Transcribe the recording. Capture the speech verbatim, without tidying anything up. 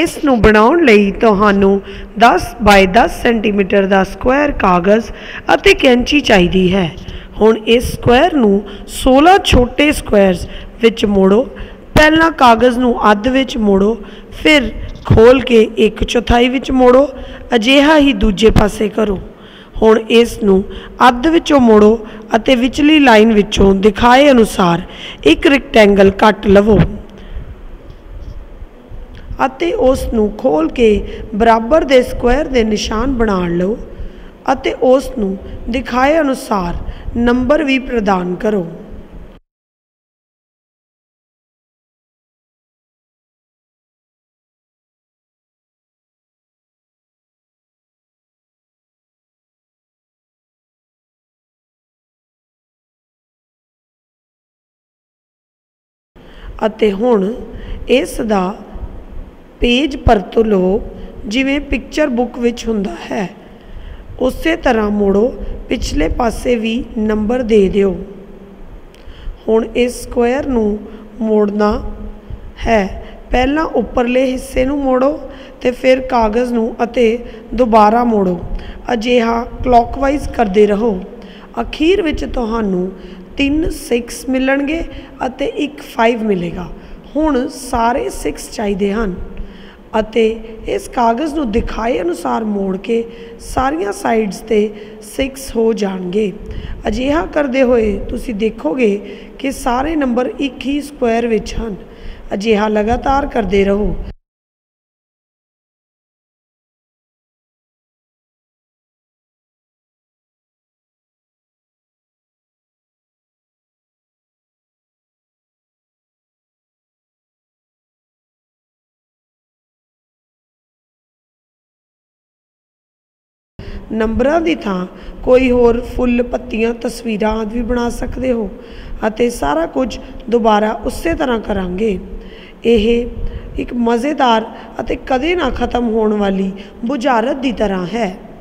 इस नू बनाउन लई तुहानू दस बाय दस सेंटीमीटर का स्क्वायर कागज़ अते कैंची चाहिदी है। हुण इस स्क्वायर नू सोलह छोटे स्क्वायर्स विच मोड़ो। पहला कागज़ नू अध विच मोड़ो, फिर खोल के एक चौथाई विच मोड़ो, अजिहा ही दूजे पासे करो। हुण इस नू अध विचों मोड़ो अते विचली लाइन विचों दिखाए अनुसार एक रेक्टेंगल कट लवो अते उस नू खोल के बराबर दे स्क्वायर दे निशान बना लो अते उस नू दिखाए अनुसार नंबर भी प्रदान करो। अते हुण इस दा पेज परत लो जिमें पिक्चर बुक विच हुंदा है, उस तरह मोड़ो पिछले पासे भी नंबर दे दिओ। हुण इस स्क्वायर नू मोड़ना है, पहला उपरले हिस्से नू मोड़ो ते फिर कागज़ नू अते दोबारा मोड़ो, अजिहा क्लॉकवाइज करते रहो। अखीर विच तुहानू तीन सिक्स मिलणगे अते एक फाइव मिलेगा। हुण सारे सिक्स चाहिदे हन अते इस कागज़ नू दिखाए अनुसार मोड़ के सारियां साइड्स ते सिक्स हो जाएंगे। अजिहा करते हुए तुसी देखोगे कि सारे नंबर एक ही स्क्वायर विच हन। अजिहा लगातार करते रहो। नंबरों की थां कोई होर फुल पत्तियां तस्वीर आदि भी बना सकते हो अते सारा कुछ दोबारा उस तरह करांगे। यह एक मज़ेदार अते कदे ना ख़त्म होने वाली बुझारत की तरह है।